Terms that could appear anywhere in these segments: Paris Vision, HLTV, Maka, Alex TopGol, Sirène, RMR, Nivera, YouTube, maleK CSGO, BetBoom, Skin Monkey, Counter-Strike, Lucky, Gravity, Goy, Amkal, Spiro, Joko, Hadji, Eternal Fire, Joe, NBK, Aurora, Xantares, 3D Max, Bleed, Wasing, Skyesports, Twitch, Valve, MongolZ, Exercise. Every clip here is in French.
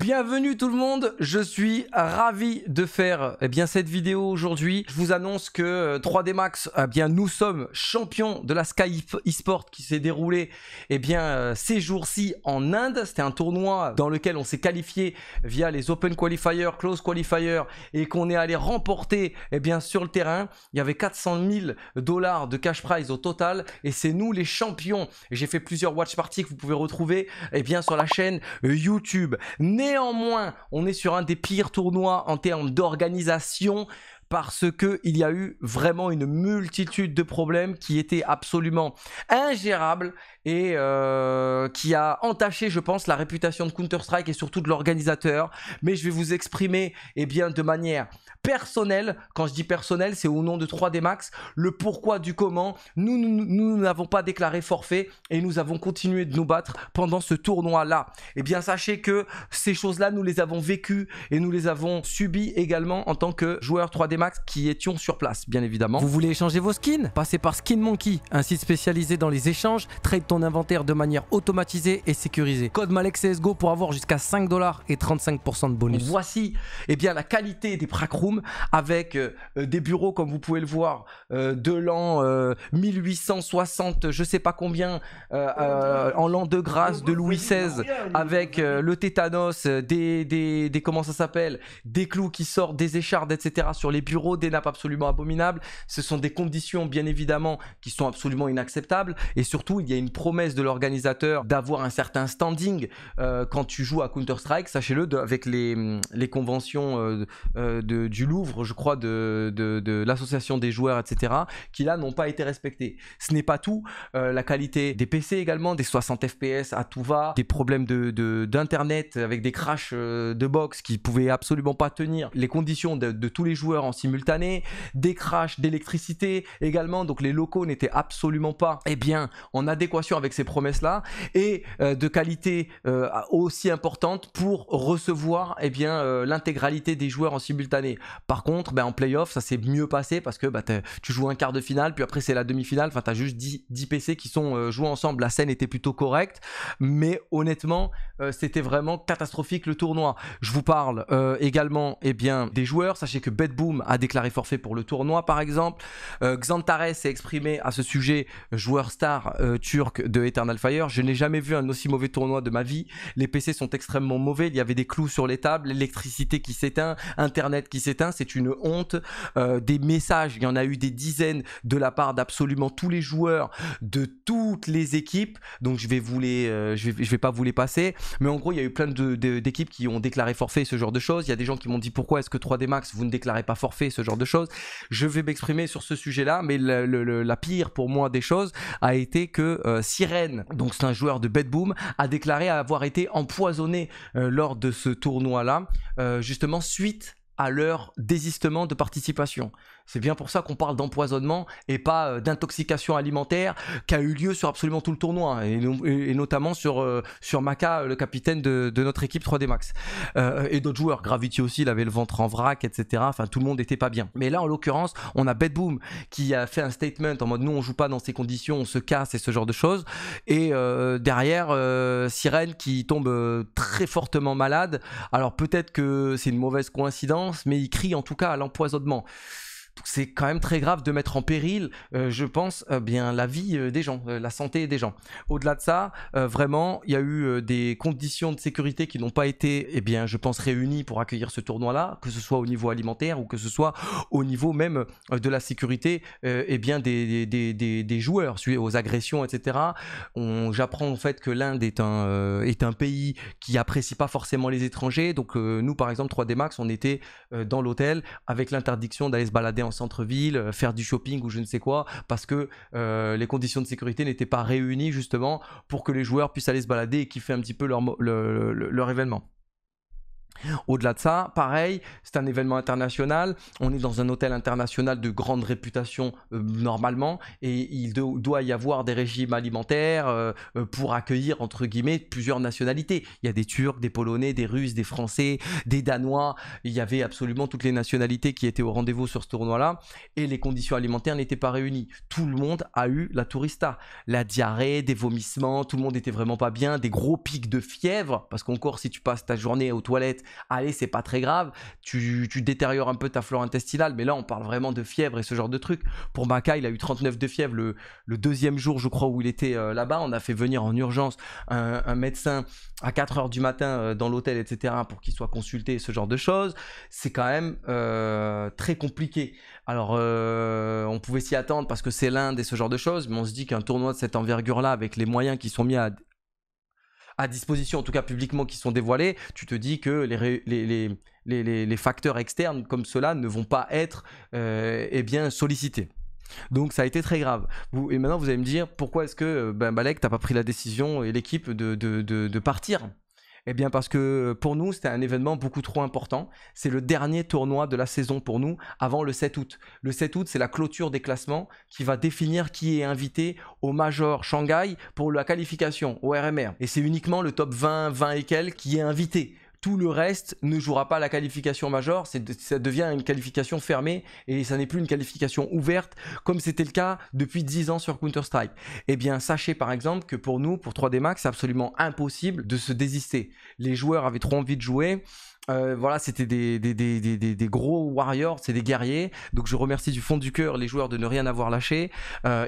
Bienvenue tout le monde, je suis ravi de faire cette vidéo aujourd'hui. Je vous annonce que 3D Max, nous sommes champions de la Skyesports qui s'est déroulée ces jours-ci en Inde. C'était un tournoi dans lequel on s'est qualifié via les Open Qualifier, Close Qualifier et qu'on est allé remporter sur le terrain. Il y avait 400 000 $ de cash prize au total et c'est nous les champions. J'ai fait plusieurs watch parties que vous pouvez retrouver sur la chaîne YouTube. Néanmoins, on est sur un des pires tournois en termes d'organisation parce qu'il y a eu vraiment une multitude de problèmes qui étaient absolument ingérables et qui a entaché, je pense, la réputation de Counter-Strike et surtout de l'organisateur. Mais je vais vous exprimer de manière personnelle, quand je dis personnel, c'est au nom de 3D Max, le pourquoi du comment. Nous n'avons pas déclaré forfait et nous avons continué de nous battre pendant ce tournoi-là. Eh bien, sachez que ces choses-là, nous les avons vécues et nous les avons subies également en tant que joueurs 3D Max qui étions sur place, bien évidemment. Vous voulez échanger vos skins? Passez par Skin Monkey, un site spécialisé dans les échanges, trade ton inventaire de manière automatisée et sécurisée. Code maleK CSGO pour avoir jusqu'à 5 $ et 35% de bonus. Voici la qualité des prackrooms avec des bureaux comme vous pouvez le voir de l'an 1860, je sais pas combien, en l'an de grâce de Louis XVI, avec le tétanos, comment ça s'appelle, des clous qui sortent, des échardes, etc. sur les bureaux, des nappes absolument abominables. Ce sont des conditions bien évidemment qui sont absolument inacceptables et surtout il y a une promesse de l'organisateur d'avoir un certain standing quand tu joues à Counter-Strike. Sachez-le, avec les conventions du Louvre, je crois, de l'association des joueurs, etc., qui là n'ont pas été respectées. Ce n'est pas tout, la qualité des PC également, des 60 fps à tout va, des problèmes d'internet avec des crashs de box qui pouvaient absolument pas tenir les conditions de tous les joueurs en simultané, des crashs d'électricité également, donc les locaux n'étaient absolument pas en adéquation avec ces promesses là et de qualité aussi importante pour recevoir l'intégralité des joueurs en simultané. Par contre en playoff ça s'est mieux passé parce que tu joues un quart de finale puis après c'est la demi-finale, enfin tu as juste 10 PC qui sont joués ensemble, la scène était plutôt correcte mais honnêtement c'était vraiment catastrophique le tournoi. Je vous parle également des joueurs. Sachez que BetBoom a déclaré forfait pour le tournoi par exemple, Xantares s'est exprimé à ce sujet, joueur star turc de Eternal Fire. Je n'ai jamais vu un aussi mauvais tournoi de ma vie. Les PC sont extrêmement mauvais. Il y avait des clous sur les tables, l'électricité qui s'éteint, internet qui s'éteint. C'est une honte. Des messages, il y en a eu des dizaines de la part d'absolument tous les joueurs de toutes les équipes. Donc je vais vous les, je vais pas vous les passer. Mais en gros, il y a eu plein d'équipes qui ont déclaré forfait, ce genre de choses. Il y a des gens qui m'ont dit pourquoi est-ce que 3D Max vous ne déclarez pas forfait, ce genre de choses. Je vais m'exprimer sur ce sujet-là, mais la pire pour moi des choses a été que Sirène, donc c'est un joueur de BetBoom, a déclaré avoir été empoisonné lors de ce tournoi-là, justement suite à leur désistement de participation. C'est bien pour ça qu'on parle d'empoisonnement et pas d'intoxication alimentaire qui a eu lieu sur absolument tout le tournoi et notamment sur Maka, le capitaine de notre équipe 3D Max. Et d'autres joueurs, Gravity aussi, il avait le ventre en vrac, etc. Enfin, tout le monde n'était pas bien. Mais là, en l'occurrence, on a BetBoom qui a fait un statement en mode nous, on joue pas dans ces conditions, on se casse et ce genre de choses. Et derrière, Sirène qui tombe très fortement malade. Alors peut-être que c'est une mauvaise coïncidence, mais il crie en tout cas à l'empoisonnement. C'est quand même très grave de mettre en péril, je pense, la vie des gens, la santé des gens. Au-delà de ça, vraiment, il y a eu des conditions de sécurité qui n'ont pas été, je pense, réunies pour accueillir ce tournoi-là, que ce soit au niveau alimentaire ou que ce soit au niveau même de la sécurité des joueurs, suite aux agressions, etc. J'apprends en fait que l'Inde est un pays qui n'apprécie pas forcément les étrangers. Donc nous, par exemple, 3D Max, on était dans l'hôtel avec l'interdiction d'aller se balader en centre-ville, faire du shopping ou je ne sais quoi, parce que les conditions de sécurité n'étaient pas réunies justement pour que les joueurs puissent aller se balader et kiffer un petit peu leur événement. Au-delà de ça, pareil, c'est un événement international, on est dans un hôtel international de grande réputation normalement, et il doit y avoir des régimes alimentaires pour accueillir, entre guillemets, plusieurs nationalités. Il y a des Turcs, des Polonais, des Russes, des Français, des Danois, il y avait absolument toutes les nationalités qui étaient au rendez-vous sur ce tournoi-là, et les conditions alimentaires n'étaient pas réunies. Tout le monde a eu la tourista, la diarrhée, des vomissements, tout le monde n'était vraiment pas bien, des gros pics de fièvre, parce qu'encore si tu passes ta journée aux toilettes, allez, c'est pas très grave, tu détériores un peu ta flore intestinale, mais là on parle vraiment de fièvre et ce genre de truc. Pour Maka, il a eu 39 de fièvre le deuxième jour, je crois, où il était là-bas. On a fait venir en urgence un médecin à 4h du matin dans l'hôtel, etc., pour qu'il soit consulté, ce genre de choses. C'est quand même très compliqué. Alors on pouvait s'y attendre parce que c'est l'Inde et ce genre de choses, mais on se dit qu'un tournoi de cette envergure là, avec les moyens qui sont mis à disposition, en tout cas publiquement, qui sont dévoilés, tu te dis que les facteurs externes comme cela ne vont pas être sollicités. Donc ça a été très grave. Et maintenant vous allez me dire, pourquoi est-ce que maleK, t'as pas pris la décision et l'équipe de partir? Eh bien parce que pour nous, c'était un événement beaucoup trop important. C'est le dernier tournoi de la saison pour nous avant le 7 août. Le 7 août, c'est la clôture des classements qui va définir qui est invité au Major Shanghai pour la qualification au RMR. Et c'est uniquement le top 20, 20 et quelques qui est invité. Tout le reste ne jouera pas la qualification majeure, ça devient une qualification fermée et ça n'est plus une qualification ouverte comme c'était le cas depuis 10 ans sur Counter-Strike. Eh bien, sachez par exemple que pour nous, pour 3D Max, c'est absolument impossible de se désister. Les joueurs avaient trop envie de jouer. Voilà, c'était des gros warriors, c'est des guerriers. Donc je remercie du fond du cœur les joueurs de ne rien avoir lâché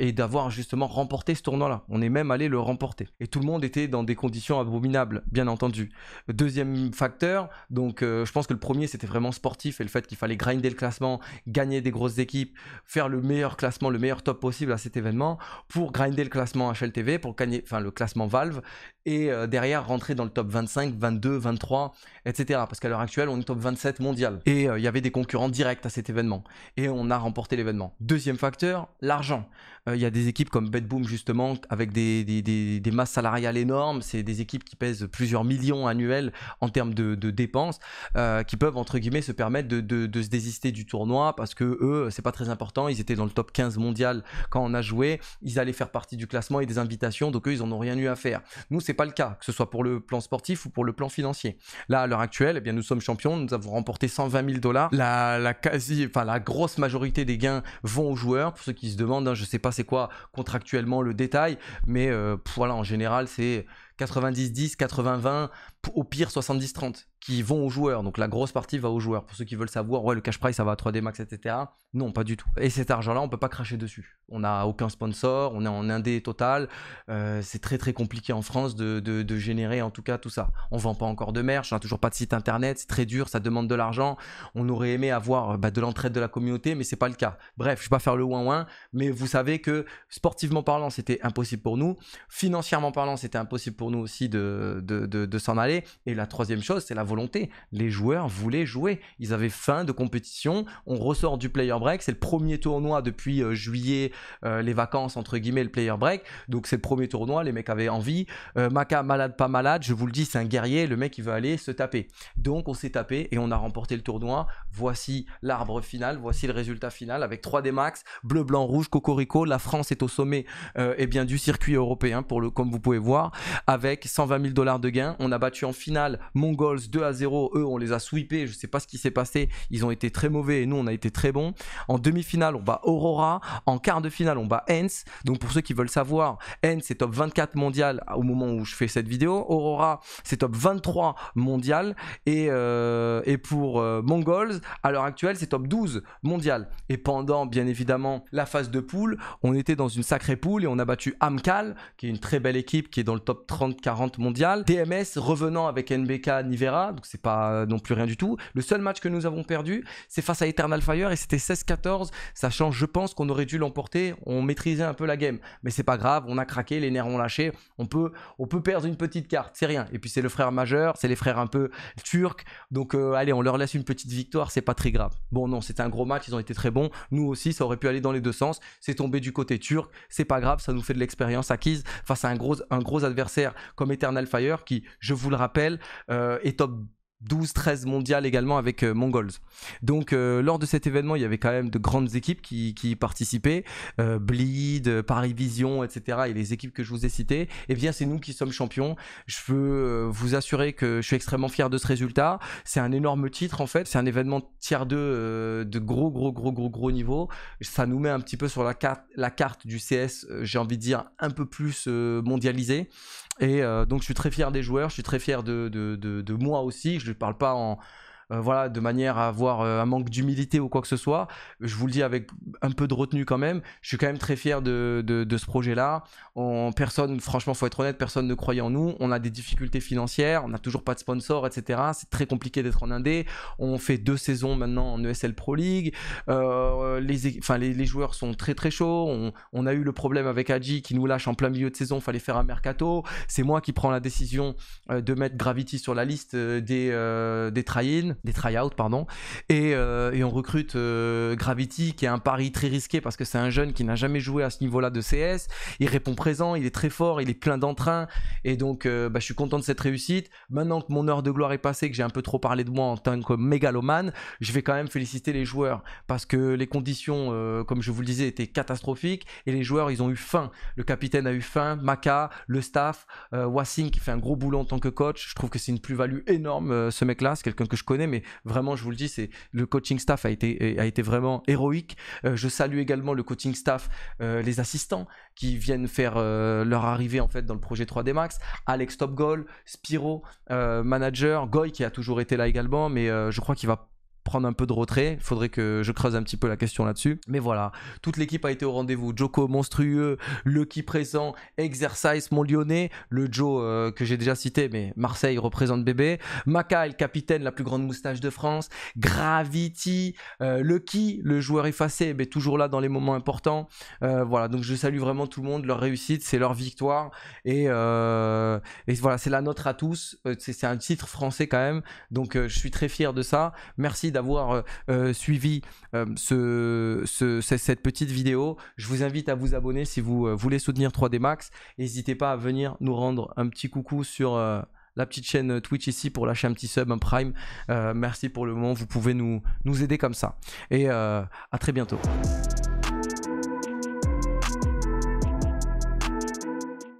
et d'avoir justement remporté ce tournoi-là. On est même allé le remporter. Et tout le monde était dans des conditions abominables, bien entendu. Deuxième facteur, donc je pense que le premier c'était vraiment sportif et le fait qu'il fallait grinder le classement, gagner des grosses équipes, faire le meilleur classement, le meilleur top possible à cet événement pour grinder le classement HLTV, pour gagner, enfin le classement Valve, et derrière rentrer dans le top 25, 22, 23, etc. Parce qu'à l'heure actuelle, on est top 27 mondial. Et il y avait des concurrents directs à cet événement. Et on a remporté l'événement. Deuxième facteur, l'argent. Il y a des équipes comme BetBoom justement, avec des masses salariales énormes. C'est des équipes qui pèsent plusieurs millions annuels en termes de dépenses, qui peuvent entre guillemets se permettre de se désister du tournoi parce que eux, c'est pas très important. Ils étaient dans le top 15 mondial quand on a joué. Ils allaient faire partie du classement et des invitations. Donc eux, ils en ont rien eu à faire. Nous, c'est pas le cas, que ce soit pour le plan sportif ou pour le plan financier. Là, à l'heure actuelle, eh bien, nous sommes champions, nous avons remporté 120 000 $. La grosse majorité des gains vont aux joueurs. Pour ceux qui se demandent, hein, je sais pas c'est quoi contractuellement le détail, mais voilà, en général, c'est 90-10, 80-20, au pire 70-30 qui vont aux joueurs. Donc la grosse partie va aux joueurs. Pour ceux qui veulent savoir, ouais, le cash prize ça va à 3D Max, etc. Non, pas du tout. Et cet argent-là, on peut pas cracher dessus. On n'a aucun sponsor, on est en indé total. C'est très très compliqué en France de générer en tout cas tout ça. On vend pas encore de merch, on n'a toujours pas de site internet, c'est très dur, ça demande de l'argent. On aurait aimé avoir de l'entraide de la communauté, mais c'est pas le cas. Bref, je vais pas faire le ouin-ouin, mais vous savez que sportivement parlant, c'était impossible pour nous. Financièrement parlant, c'était impossible pour nous aussi de s'en aller. Et la troisième chose, c'est la volonté. Les joueurs voulaient jouer, ils avaient faim de compétition. On ressort du player break, c'est le premier tournoi depuis juillet, les vacances entre guillemets, le player break, donc c'est le premier tournoi, les mecs avaient envie. Maka, malade pas malade, je vous le dis, c'est un guerrier, le mec il veut aller se taper, donc on s'est tapé et on a remporté le tournoi. Voici l'arbre final, voici le résultat final avec 3D Max, bleu, blanc, rouge, cocorico. La France est au sommet du circuit européen, comme vous pouvez voir, avec 120 000 $ de gains. On a battu en finale MongolZ 2-0, eux on les a sweepés, je sais pas ce qui s'est passé, ils ont été très mauvais et nous on a été très bons. En demi-finale on bat Aurora, en quart de finale on bat Ence. Donc pour ceux qui veulent savoir, Ence c'est top 24 mondial au moment où je fais cette vidéo, Aurora c'est top 23 mondial et pour MongolZ à l'heure actuelle c'est top 12 mondial. Et pendant bien évidemment la phase de poule, on était dans une sacrée poule et on a battu Amkal qui est une très belle équipe qui est dans le top 30-40 mondial, TMS revenant avec NBK Nivera, donc c'est pas non plus rien du tout. Le seul match que nous avons perdu, c'est face à Eternal Fire et c'était 16-14, sachant je pense qu'on aurait dû l'emporter, on maîtrisait un peu la game, mais c'est pas grave, on a craqué, les nerfs ont lâché, on peut perdre une petite carte, c'est rien. Et puis c'est le frère majeur, c'est les frères un peu turcs, donc allez, on leur laisse une petite victoire, c'est pas très grave. Bon non, c'était un gros match, ils ont été très bons, nous aussi ça aurait pu aller dans les deux sens, c'est tombé du côté turc, c'est pas grave, ça nous fait de l'expérience acquise face à un gros adversaire comme Eternal Fire qui, je vous le rappelle, est top 12-13 mondiales également avec MongolZ. Donc lors de cet événement, il y avait quand même de grandes équipes qui participaient, Bleed, Paris Vision, etc. et les équipes que je vous ai citées. Et bien c'est nous qui sommes champions. Je peux vous assurer que je suis extrêmement fier de ce résultat. C'est un énorme titre en fait, c'est un événement tier 2 de gros niveau. Ça nous met un petit peu sur la carte du CS, j'ai envie de dire un peu plus mondialisée. Et donc je suis très fier des joueurs, je suis très fier de moi aussi. Je ne parle pas en, voilà, de manière à avoir un manque d'humilité ou quoi que ce soit. Je vous le dis avec un peu de retenue quand même. Je suis quand même très fier de ce projet-là. Personne, franchement, faut être honnête, personne ne croyait en nous. On a des difficultés financières, on n'a toujours pas de sponsors, etc. C'est très compliqué d'être en indé. On fait 2 saisons maintenant en ESL Pro League. Les joueurs sont très chauds. On a eu le problème avec Hadji qui nous lâche en plein milieu de saison. Fallait faire un mercato. C'est moi qui prends la décision de mettre Gravity sur la liste des tryouts, et on recrute Gravity, qui est un pari très risqué parce que c'est un jeune qui n'a jamais joué à ce niveau-là de CS. Il répond présent, il est très fort, il est plein d'entrain, et donc je suis content de cette réussite. Maintenant que mon heure de gloire est passée, que j'ai un peu trop parlé de moi en tant que mégalomane, je vais quand même féliciter les joueurs parce que les conditions, comme je vous le disais, étaient catastrophiques, et les joueurs, ils ont eu faim. Le capitaine a eu faim, Maka, le staff, Wasing qui fait un gros boulot en tant que coach. Je trouve que c'est une plus-value énorme, ce mec-là, c'est quelqu'un que je connais, mais vraiment je vous le dis, c'est le coaching staff a été vraiment héroïque. Je salue également le coaching staff, les assistants qui viennent faire leur arrivée en fait dans le projet 3D Max, Alex TopGol, Spiro, manager, Goy qui a toujours été là également, mais je crois qu'il va prendre un peu de retrait, il faudrait que je creuse un petit peu la question là-dessus, mais voilà, toute l'équipe a été au rendez-vous. Joko monstrueux, Lucky présent, Exercise mon lyonnais, le Joe que j'ai déjà cité, mais Marseille représente bébé, Maka le capitaine, la plus grande moustache de France, Gravity, Lucky, le joueur effacé, mais toujours là dans les moments importants. Voilà, donc je salue vraiment tout le monde, leur réussite, c'est leur victoire, et voilà, c'est la nôtre à tous, c'est un titre français quand même, donc je suis très fier de ça. Merci d'avoir suivi cette petite vidéo. Je vous invite à vous abonner si vous voulez soutenir 3D Max. N'hésitez pas à venir nous rendre un petit coucou sur la petite chaîne Twitch ici pour lâcher un petit sub, un prime. Merci pour le moment, vous pouvez nous aider comme ça. Et à très bientôt.